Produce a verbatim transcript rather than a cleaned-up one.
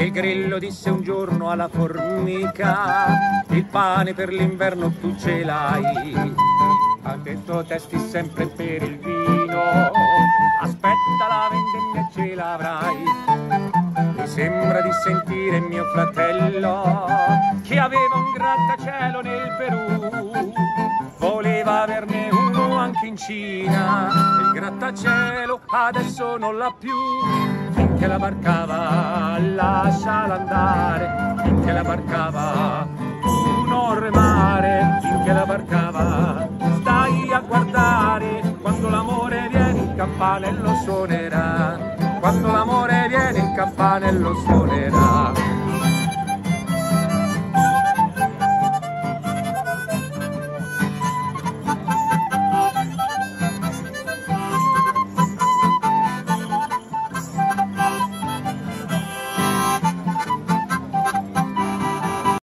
Il grillo disse un giorno alla formica: il pane per l'inverno tu ce l'hai. Ha detto: testi sempre per il vino, aspetta la vendemmia e ce l'avrai. Mi sembra di sentire mio fratello che aveva un grattacielo nel Perù, voleva averne uno anche in Cina. Il grattacielo adesso non l'ha più. Finché la barcava, lasciala andare, finché la barcava, tu non remare, finché la barcava, stai a guardare, quando l'amore viene il campanello suonerà, quando l'amore viene il campanello suonerà.